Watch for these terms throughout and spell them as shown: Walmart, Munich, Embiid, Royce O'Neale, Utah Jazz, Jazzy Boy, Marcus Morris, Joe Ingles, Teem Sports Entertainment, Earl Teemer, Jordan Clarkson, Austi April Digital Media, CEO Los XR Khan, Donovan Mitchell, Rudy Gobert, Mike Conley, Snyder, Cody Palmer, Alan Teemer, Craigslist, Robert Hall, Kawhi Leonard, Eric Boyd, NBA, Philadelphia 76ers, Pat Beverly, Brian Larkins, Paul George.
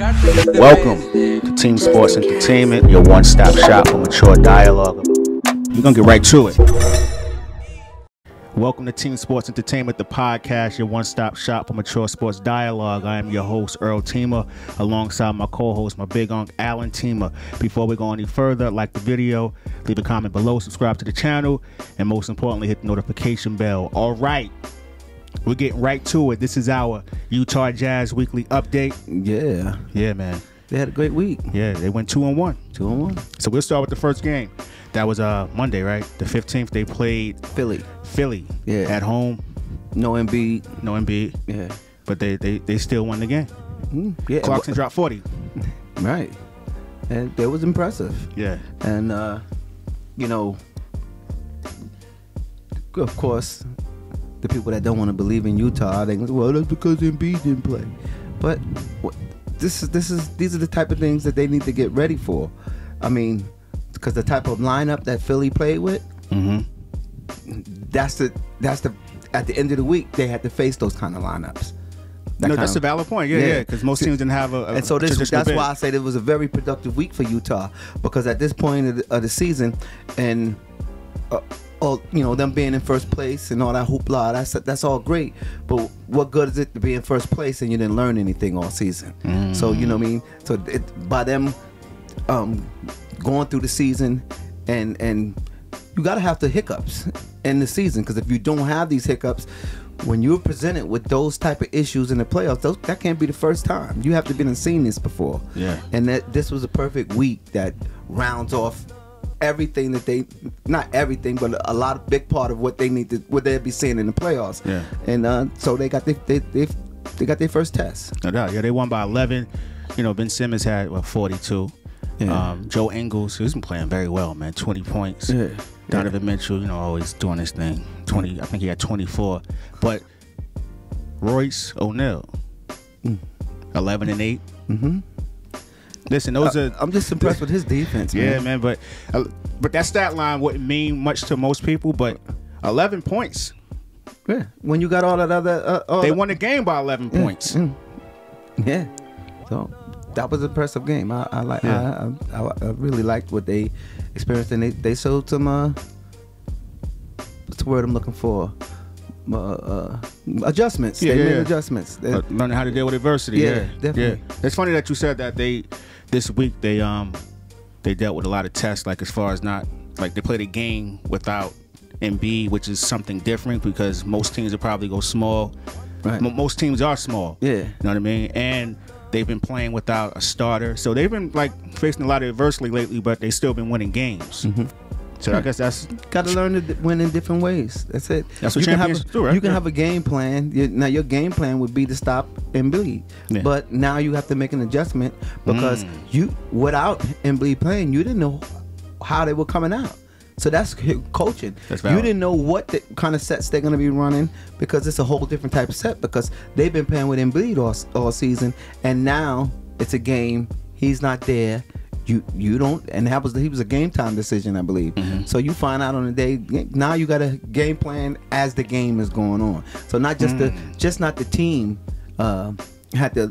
Welcome to Teem Sports Entertainment, your one-stop shop for mature dialogue. We're going to get right to it. Welcome to Teem Sports Entertainment, the podcast, your one-stop shop for mature sports dialogue. I am your host, Earl Teemer, alongside my co-host, my big uncle, Alan Teemer. Before we go any further, like the video, leave a comment below, subscribe to the channel, and most importantly, hit the notification bell. All right. We're getting right to it. This is our Utah Jazz weekly update. Yeah. Yeah, man. They had a great week. Yeah, they went 2-1. 2-1. So we'll start with the first game. That was Monday, right? The 15th. They played Philly. Philly. Yeah. At home. No Embiid. No Embiid. Yeah. But they still won the game. Mm-hmm. Yeah. Clarkson dropped 40. Right. And that was impressive. Yeah. And you know, of course, the people that don't want to believe in Utah, they go, well, that's because Embiid didn't play. But these are the type of things that they need to get ready for. I mean, because the type of lineup that Philly played with, at the end of the week they had to face those kind of lineups. That's a valid point. Yeah, because most teams didn't have a. And so that's why I said it was a very productive week for Utah, because at this point of the season, and. You know, them being in first place and all that hoopla, that's all great, but what good is it to be in first place and you didn't learn anything all season? So you know what I mean? So by them going through the season, and you gotta have the hiccups in the season, because if you don't have these hiccups, when you're presented with those type of issues in the playoffs, that can't be the first time. You have to have seen this before. Yeah. And this was a perfect week that rounds off everything that they, not everything, but a lot of big part of what they need to, what they'll be seeing in the playoffs. Yeah. And so they got their first test. No doubt. Yeah, they won by 11. You know, Ben Simmons had 42. Yeah. Joe Ingles, who's been playing very well, man, 20 points. Yeah. Donovan Mitchell, you know, always doing his thing. 20, I think he had 24. But Royce O'Neale, 11 and 8. Mm-hmm. Listen, those are. I'm just impressed with his defense, man. Yeah, man, but that stat line wouldn't mean much to most people. But 11 points. Yeah. When you got all that other, they won the game by 11 points. Yeah. So that was an impressive game. I really liked what they experienced, and they showed some. What's the word I'm looking for? Adjustments. Yeah, they made adjustments. Learning how to deal with adversity. Yeah, definitely. Yeah. It's funny that you said that this week they dealt with a lot of tests, like as far as not like they played a game without Embiid, which is something different, because most teams will probably go small. Right. Most teams are small. Yeah. You know what I mean? And they've been playing without a starter. So they've been like facing a lot of adversity lately, but they've still been winning games. So I guess that's gotta learn to win in different ways. That's it. That's what champions do, right? You can have a game plan. Now your game plan would be to stop Embiid, but now you have to make an adjustment, because you, without Embiid playing, you didn't know how they were coming out. So that's coaching. That's valid. You didn't know what kind of sets they're gonna be running, because it's a whole different type of set, because they've been playing with Embiid all season, and now it's a game. He's not there. You don't, and that was, he was a game time decision, I believe. So you find out on the day. Now you got a game plan as the game is going on. So not just the team had to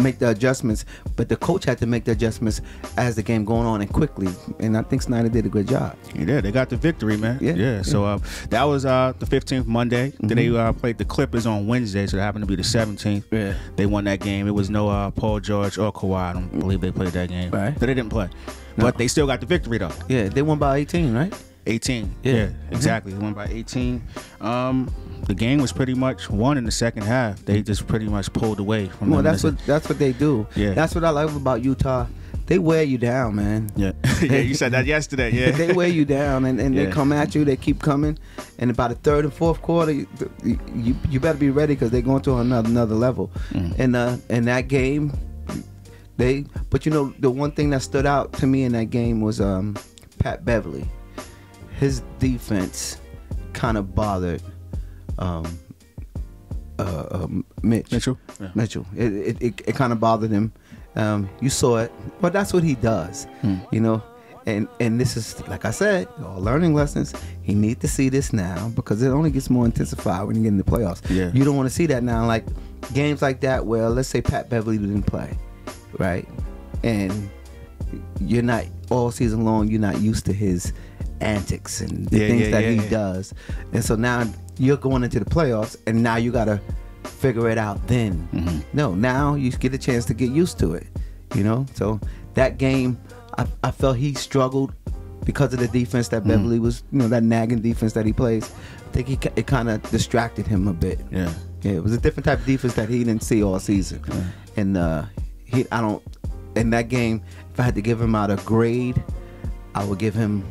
make the adjustments, but the coach had to make the adjustments as the game going on, and quickly. And I think Snyder did a good job. Yeah, they got the victory, man. Yeah. So that was the 15th, Monday. Then they played the Clippers on Wednesday, so it happened to be the 17th. Yeah. They won that game. It was no Paul George or Kawhi. I don't believe they played that game. Right. So they didn't play. No. But they still got the victory, though. Yeah, they won by 18, right? 18. Yeah, exactly. They won by 18. The game was pretty much won in the second half. They just pretty much pulled away from. Well, that's what they do. Yeah, that's what I love about Utah. They wear you down, man. Yeah, yeah. You said that yesterday. Yeah, they wear you down, and they come at you. They keep coming, and about the third and fourth quarter, you better be ready, because they're going to another level. And that game, but you know, the one thing that stood out to me in that game was Pat Beverly. His defense kind of bothered Mitchell. Yeah. Mitchell. It kind of bothered him. You saw it, but that's what he does, you know. And this is, like I said, all learning lessons. You need to see this now, because it only gets more intensified when you get in the playoffs. Yeah. You don't want to see that now, like games like that where, let's say, Pat Beverly didn't play. right? And you're not all season long, you're not used to his antics and the things that he does. And so now you're going into the playoffs, and now you gotta figure it out then. Mm-hmm. No, now you get a chance to get used to it, you know? So that game, I felt he struggled because of the defense that Beverly was, you know, that nagging defense that he plays. I think it kind of distracted him a bit. Yeah. Yeah, it was a different type of defense that he didn't see all season. Yeah. And in that game, if I had to give him out a grade, I would give him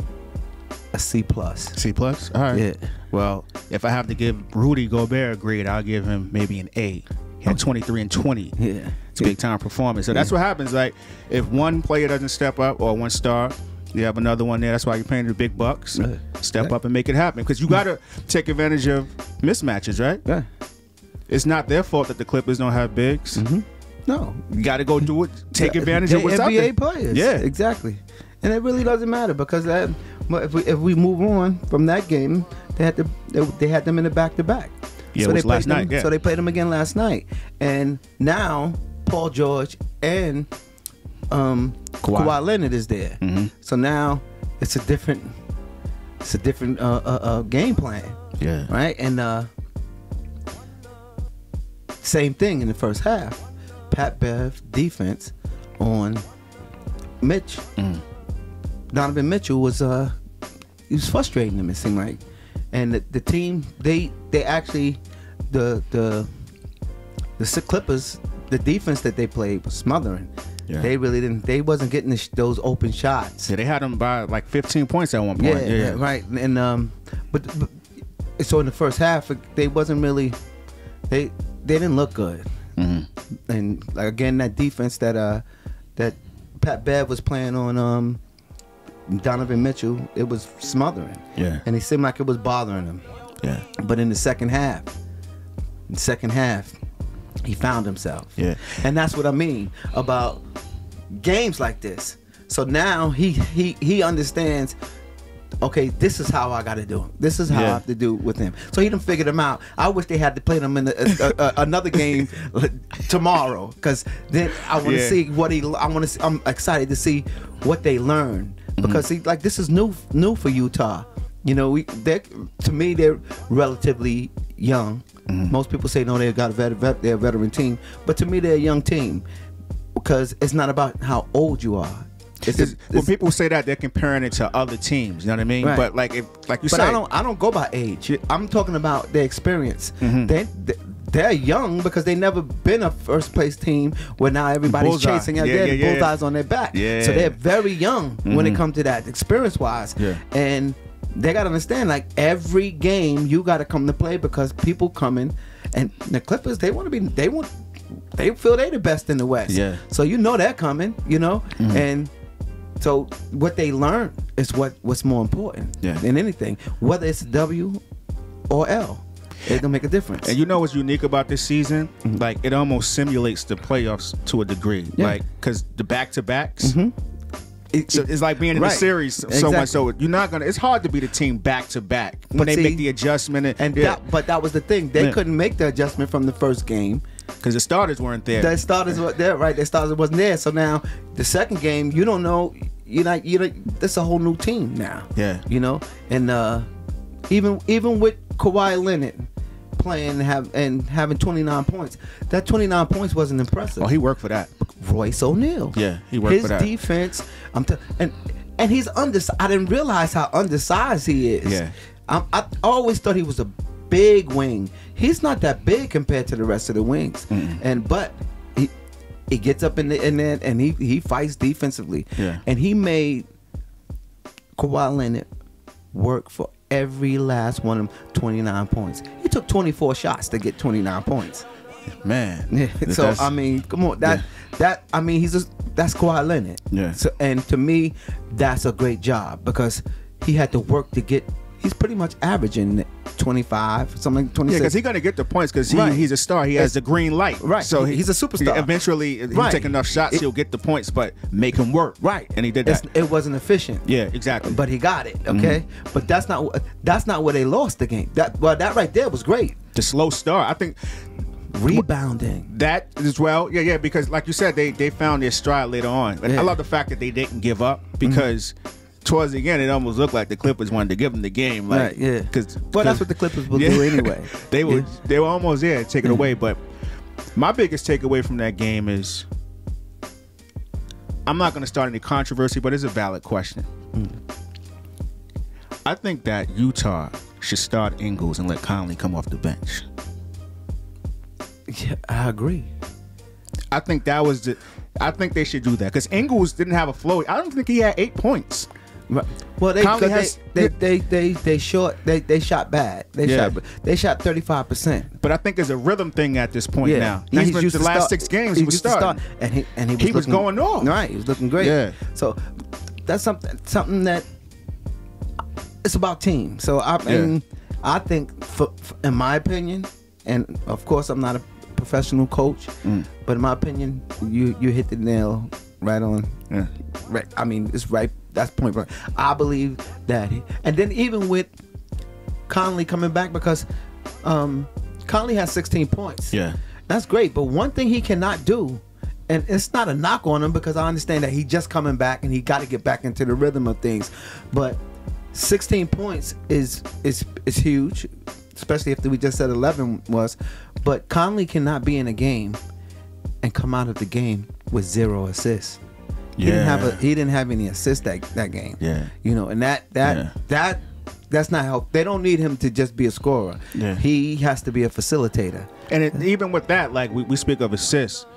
a C+. C+? All right. Yeah. Well, if I have to give Rudy Gobert a grade, I'll give him maybe an A. He had 23 and 20. Yeah. It's a big-time performance. So that's what happens. Like, if one player doesn't step up or one star, you have another one there. That's why you're paying the big bucks. Yeah. Step up and make it happen, because you got to take advantage of mismatches, right? Yeah. It's not their fault that the Clippers don't have bigs. Mm-hmm. No. You got to go do it. Take advantage of what's NBA up players. Yeah. Exactly. And it really doesn't matter, because that, if we move on from that game, they had them in the back-to-back. Yeah, so it was last night. Yeah. So they played them again last night. And now Paul George and Kawhi Leonard is there. Mm-hmm. So now it's a different game plan. Yeah. Right? And same thing in the first half. Pat Bev defense on Mitch. Mm. Donovan Mitchell was frustrating him, it seemed like. And the team, they actually, the Clippers, the defense that they played was smothering. Yeah. They really didn't. They wasn't getting those open shots. Yeah, they had them by like 15 points at one point. Yeah, yeah. Right. And but so in the first half, they wasn't really. They didn't look good. Mm-hmm. And like, again, that defense that Pat Bev was playing on Donovan Mitchell, it was smothering. Yeah. And it seemed like it was bothering him. Yeah. But in the second half, he found himself. Yeah. And that's what I mean about games like this. So now he understands, okay, this is how I got to do him. This is how I have to do with him. So he done figured him out. I wish they had to play them in another game tomorrow, because then I want to see what he. I want to. I'm excited to see what they learn, because see, like, this is new for Utah. You know, to me, they're relatively young. Mm-hmm. Most people say no, they're a veteran team, but to me, they're a young team, because it's not about how old you are. When people say that, they're comparing it to other teams. You know what I mean? Right. But like, like you said, I don't go by age. I'm talking about their experience. Mm-hmm. They're young because they never been a first place team where now everybody's chasing out there, bullseyes on their back. Yeah. So they're very young when it comes to that, experience wise. Yeah. And they gotta understand, like, every game you gotta come to play, because people coming, and the Clippers, they feel they the best in the West. Yeah. So you know they're coming, you know, and. So what they learn is what's more important than anything, whether it's W or L. It don't make a difference. And you know what's unique about this season? Mm-hmm. Like, it almost simulates the playoffs to a degree, like, because the back-to-backs. Mm-hmm. It's like being in the series so much. So you're not gonna. It's hard to be the team back to back when they make the adjustment. But that was the thing. They couldn't make the adjustment from the first game because the starters weren't there. The starters weren't there, right? The starters wasn't there. So now the second game, you don't know. That's a whole new team now. Yeah. You know, and even with Kawhi Leonard playing and having 29 points, that 29 points wasn't impressive. Oh, he worked for that. Royce O'Neale. Yeah, he worked for that. His defense, and he's undersized. I didn't realize how undersized he is. Yeah, I always thought he was a big wing. He's not that big compared to the rest of the wings. Mm-mm. But he gets up in there and he fights defensively. Yeah, and he made Kawhi Leonard work for every last one of them 29 points. He took 24 shots to get 29 points. Man, so I mean, come on, that's Kawhi Leonard. Yeah. So, and to me, that's a great job, because he had to work to get. He's pretty much averaging 25, something 26. Yeah, because he's gonna get the points, because he's a star. He has the green light. Right. So he's a superstar. Eventually, he'll take enough shots, he'll get the points, but make him work. Right. And he did that. It wasn't efficient. Yeah, exactly. But he got it. Okay. Mm-hmm. But that's not where they lost the game. That right there was great. The slow start. I think. Rebounding. That as well. Yeah, yeah, because like you said, they found their stride later on. And yeah. I love the fact that they didn't give up, because towards the end, it almost looked like the Clippers wanted to give them the game. Like, right, yeah. But that's what the Clippers will do anyway. they were almost there, take it away. But my biggest takeaway from that game is, I'm not going to start any controversy, but it's a valid question. I think that Utah should start Ingles and let Conley come off the bench. Yeah, I agree. I think that was the. I think they should do that because Ingles didn't have a flow. I don't think he had 8 points. Right. Well, they shot 35%. But I think there's a rhythm thing at this point now. He's been, the last 6 games he was starting, and he was going off. Right, he was looking great. Yeah. So that's something that it's about team. So I think, in my opinion, and of course I'm not a professional coach, but in my opinion, you hit the nail right on. Yeah. Right. I mean, it's right. That's point blank. I believe that, and then even with Conley coming back, because Conley has 16 points. Yeah, that's great. But one thing he cannot do, and it's not a knock on him, because I understand that he just coming back and he got to get back into the rhythm of things. But 16 points is huge, especially if we just said 11 was. But Conley cannot be in a game and come out of the game with 0 assists. Yeah. He didn't have any assists that game. Yeah. You know, and that's not help. They don't need him to just be a scorer. Yeah. He has to be a facilitator. And even with that, like we speak of assists,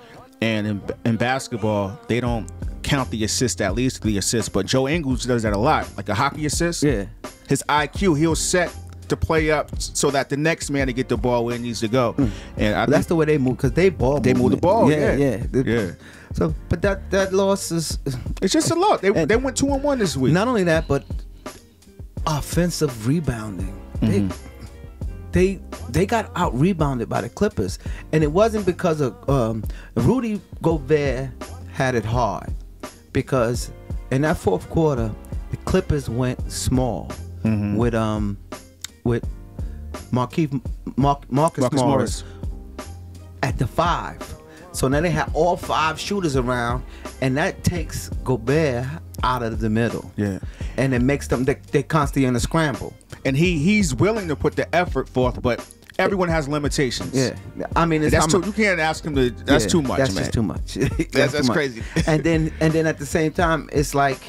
and in basketball, they don't count the assist that leads to the assist. But Joe Ingles does that a lot, like a hockey assist. Yeah. His IQ, he'll set the play up so that the next man to get the ball where it needs to go. And that's the way they move, because they move the ball. Yeah. So, but that loss is—it's just a lot. They went 2-1 this week. Not only that, but offensive rebounding. They got out rebounded by the Clippers, and it wasn't because of Rudy Gobert had it hard, because in that fourth quarter the Clippers went small with Marcus Morris at the 5. So now they have all 5 shooters around, and that takes Gobert out of the middle. Yeah, and it makes them they constantly in a scramble. And he's willing to put the effort forth, but everyone has limitations. Yeah, I mean you can't ask him to. That's too much. That's just too much. that's crazy. and then at the same time, it's like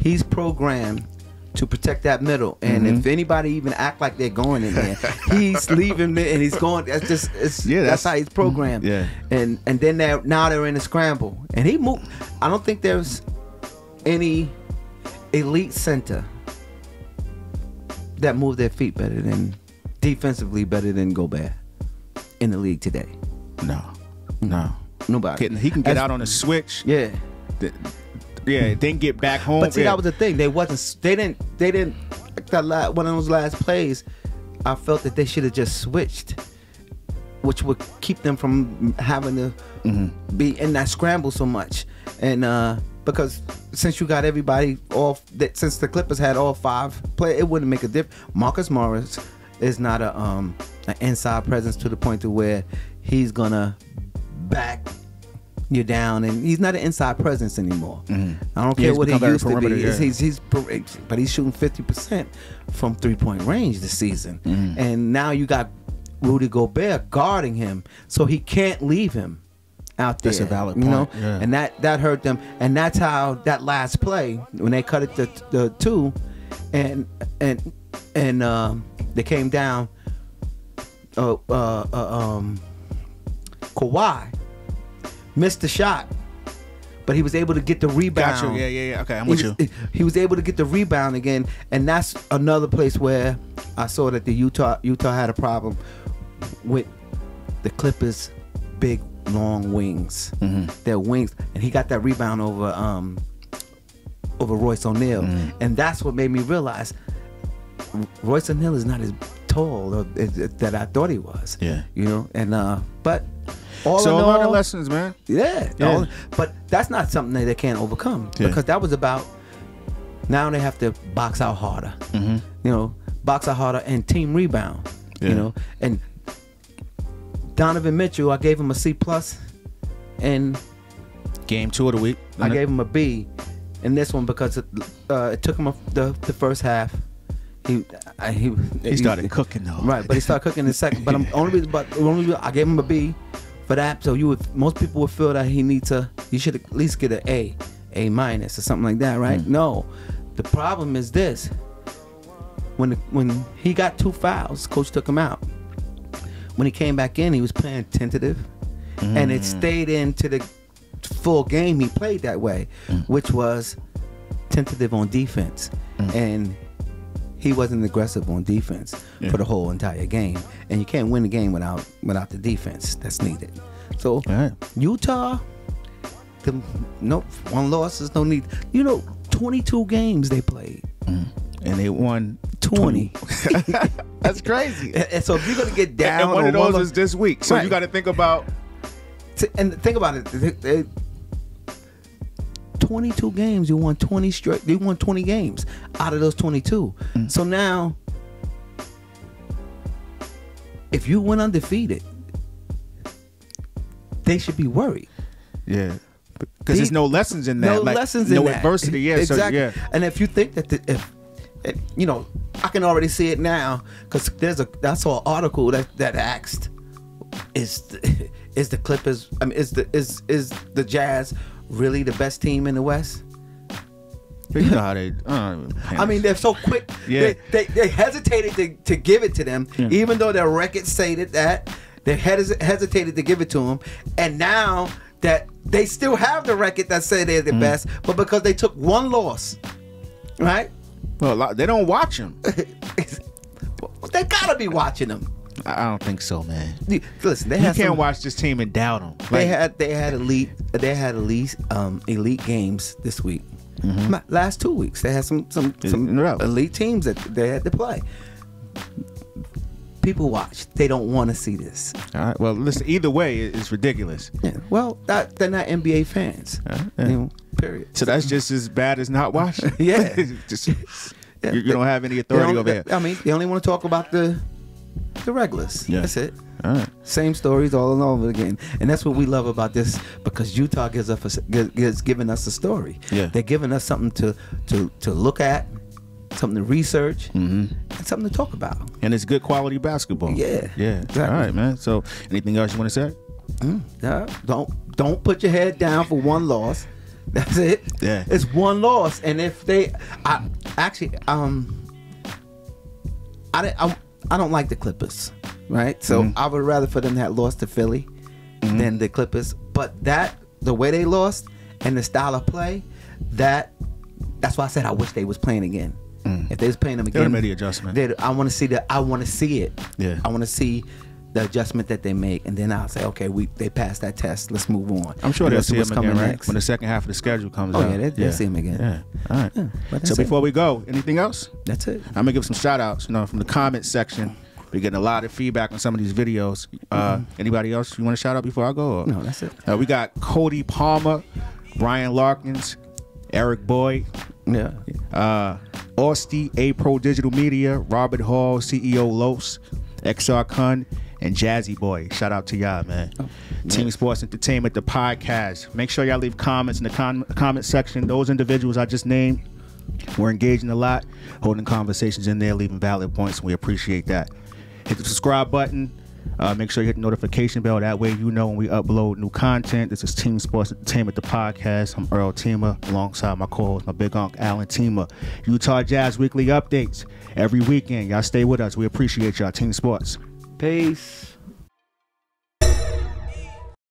he's programmed to protect that middle, and if anybody even act like they're going in there, he's leaving it and he's going. That's just that's how he's programmed. Yeah, and then now they're in a scramble, and he moved. I don't think there's any elite center that moved their feet better than defensively better than Gobert in the league today. No, no, nobody. He can get out on a switch. Yeah. Then get back home. But see, that was the thing. They didn't. That one of those last plays, I felt that they should have just switched, which would keep them from having to be in that scramble so much. And because since you got everybody off, since the Clippers had all 5 play, it wouldn't make a difference. Marcus Morris is not a an inside presence to the point to where he's gonna back you down, and he's not an inside presence anymore. I don't care what he used to be. Yeah. But he's shooting 50% from three-point range this season, and now you got Rudy Gobert guarding him, so he can't leave him out there. That's a valid point. You know? Yeah. And that hurt them, and that's how that last play when they cut it to the 2, and they came down. Kawhi missed the shot, but he was able to get the rebound. Got you. Yeah. Okay, I'm with you. He was able to get the rebound again, and that's another place where I saw that the Utah had a problem with the Clippers' big long wings. Their wings, and he got that rebound over Royce O'Neale, and that's what made me realize Royce O'Neale is not as tall that I thought he was. Yeah, you know, and but. So a lot of lessons, man. Yeah. But that's not something that they can't overcome, because that was about, now they have to box out harder. You know, box out harder and team rebound. You know, and Donovan Mitchell, I gave him a C+, and game 2 of the week. I gave him a B in this one because it took him the first half. He started cooking though. Right, but he started cooking in the second. But I'm only I gave him a B for that. So you would, most people would feel that he should at least get an A- or something like that, right? No, the problem is this: when he got 2 fouls, coach took him out. When he came back in, he was playing tentative, and it stayed into the full game. He played that way, which was tentative on defense, and he wasn't aggressive on defense for the whole entire game. And you can't win the game without the defense that's needed. So Utah, nope, 1 loss is no need. You know, 22 games they played, and they won 20. That's crazy. And so if you're gonna get down, and one of those is this week. So you got to think about. And think about it. 22 games, you won 20 straight. They won 20 games out of those 22. So now, if you went undefeated, they should be worried. Yeah, because there's no lessons in that. No lessons in that. No adversity. Yeah, exactly. So, yeah. And if you think that you know, I can already see it now because I saw an article that asked, is the Clippers? I mean, is the Jazz really the best team in the West? You know how they, I mean, they're so quick. Yeah. They hesitated to give it to them, even though their record stated that. They hesitated to give it to them, and now that they still have the record that say they're the best, but because they took 1 loss, right? Well, they don't watch them. They gotta be watching them. I don't think so, man. Listen, they you can't watch this team and doubt them. Like, they had elite games this week. Last 2 weeks, they had some elite teams that they had to play. People watch. They don't want to see this. All right. Well, listen. Either way, it's ridiculous. Yeah. Well, they're not NBA fans. You know, period. So that's just as bad as not watching. Yeah. You don't have any authority over there. I mean, they only want to talk about the regulars. Yeah. That's it. All right. Same stories all over again, and that's what we love about this, because Utah is giving us a story. Yeah. They're giving us something to look at, something to research, and something to talk about. And it's good quality basketball. Yeah. Yeah. Exactly. All right, man. So, anything else you want to say? No, don't put your head down for 1 loss. That's it. Yeah. It's 1 loss, and if they, I don't like the Clippers, right? So I would rather for them to have lost to Philly than the Clippers. But the way they lost and the style of play, that's why I said I wish they was playing again. If they was playing them again, they made the adjustment. I want to see it. Yeah. I want to see the adjustment that they make, and then I'll say, okay, they passed that test. Let's move on. I'm sure they'll see him again, right? When the second half of the schedule comes out. Oh yeah, they'll see him again. Yeah. All right. Yeah, so before we go, anything else? That's it. I'm gonna give some shout outs. You know, from the comment section, we're getting a lot of feedback on some of these videos. Anybody else you want to shout out before I go? Or? No, that's it. We got Cody Palmer, Brian Larkins, Eric Boyd. Yeah. Austi April Digital Media, Robert Hall, CEO Los XR Khan, and Jazzy Boy. Shout out to y'all, man. Teem Sports Entertainment, the podcast. Make sure y'all leave comments in the comment section. Those individuals I just named, we're engaging a lot, holding conversations in there, leaving valid points, and we appreciate that. Hit the subscribe button. Make sure you hit the notification bell. That way you know when we upload new content. This is Teem Sports Entertainment, the podcast. I'm Earl Teemer, alongside my co-host, my big uncle, Alan Teemer. Utah Jazz weekly updates every weekend. Y'all stay with us. We appreciate y'all. Teem Sports. Peace.